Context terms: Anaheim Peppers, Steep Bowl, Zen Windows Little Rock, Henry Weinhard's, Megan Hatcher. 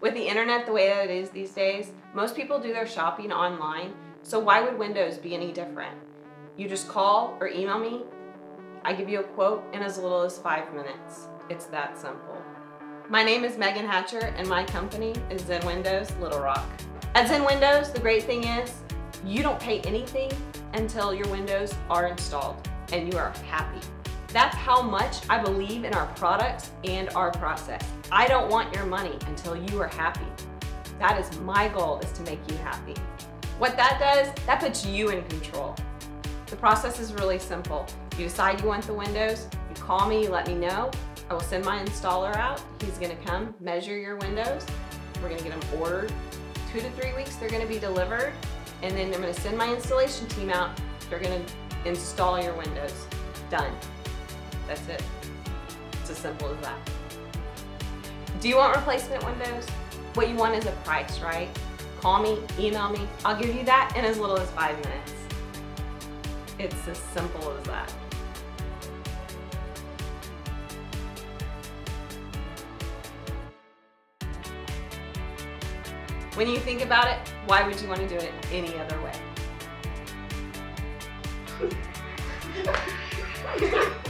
With the internet the way that it is these days, most people do their shopping online, so why would Windows be any different? You just call or email me, I give you a quote in as little as 5 minutes. It's that simple. My name is Megan Hatcher and my company is Zen Windows Little Rock. At Zen Windows, the great thing is you don't pay anything until your windows are installed and you are happy. That's how much I believe in our products and our process. I don't want your money until you are happy. That is my goal, is to make you happy. What that does, that puts you in control. The process is really simple. You decide you want the windows, you call me, you let me know. I will send my installer out. He's gonna come measure your windows. We're gonna get them ordered. 2 to 3 weeks, they're gonna be delivered. And then I'm gonna send my installation team out. They're gonna install your windows. Done. That's it. It's as simple as that. Do you want replacement windows? What you want is a price, right? Call me, email me. I'll give you that in as little as 5 minutes. It's as simple as that. When you think about it, why would you want to do it any other way?